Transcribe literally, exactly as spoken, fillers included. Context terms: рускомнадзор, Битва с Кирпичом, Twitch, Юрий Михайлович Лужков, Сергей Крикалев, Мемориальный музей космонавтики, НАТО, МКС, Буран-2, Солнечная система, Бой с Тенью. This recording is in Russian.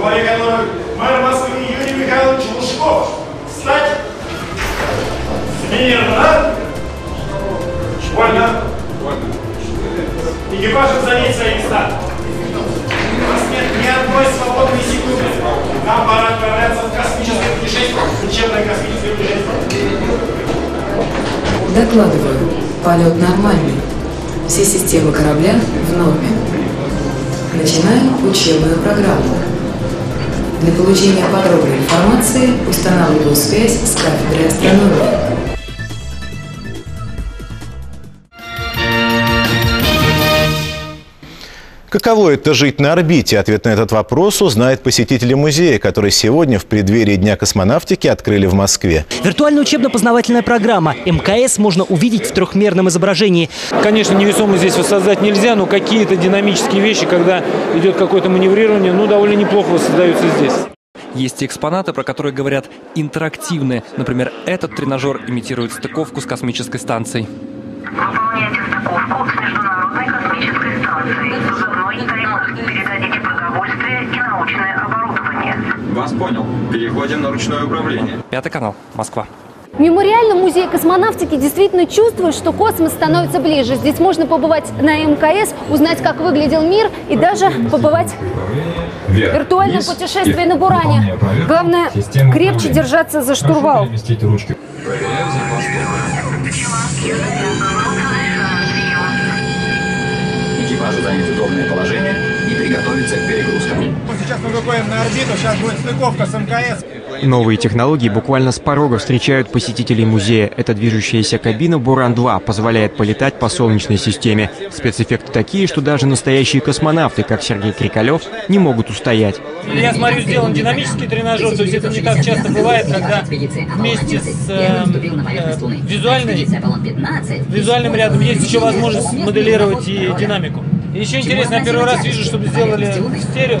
главе которых мэр Москвы Юрий Михайлович Лужков. Встать! Смирно! Вольно! Экипажи занять свои места. У нас нет ни одной свободной секунды. Нам пора отправляться в космическое путешествие, учебное космическое путешествие. Докладываю. Полет нормальный. Все системы корабля в норме. Начинаем учебную программу. Для получения подробной информации устанавливаю связь с кафедрой астрономии. Каково это жить на орбите? Ответ на этот вопрос узнают посетители музея, который сегодня в преддверии Дня космонавтики открыли в Москве. Виртуальная учебно-познавательная программа МКС можно увидеть в трехмерном изображении. Конечно, невесомость здесь воссоздать нельзя, но какие-то динамические вещи, когда идет какое-то маневрирование, ну, довольно неплохо воссоздаются здесь. Есть и экспонаты, про которые говорят интерактивные. Например, этот тренажер имитирует стыковку с космической станцией. Выполняйте стыковку с Международной космической станцией. Позывной «Таймыр». Передадите продовольствие и научное оборудование. Вас понял. Переходим на ручное управление. Пятый канал. Москва. В Мемориальном музее космонавтики действительно чувствуешь, что космос становится ближе. Здесь можно побывать на МКС, узнать, как выглядел мир и даже побывать в виртуальном путешествии на Буране. Главное, крепче держаться за штурвал. Экипажу занять удобное положение и приготовиться к перегрузкам. Сейчас мы выходим на орбиту, сейчас будет стыковка с МКС. Новые технологии буквально с порога встречают посетителей музея. Эта движущаяся кабина «Буран два» позволяет полетать по Солнечной системе. Спецэффекты такие, что даже настоящие космонавты, как Сергей Крикалев, не могут устоять. Я смотрю, сделан динамический тренажер, то есть это не так часто бывает, когда вместе с э, визуальной, визуальным рядом есть еще возможность моделировать и динамику. И еще интересно, я первый раз вижу, чтобы сделали стерео.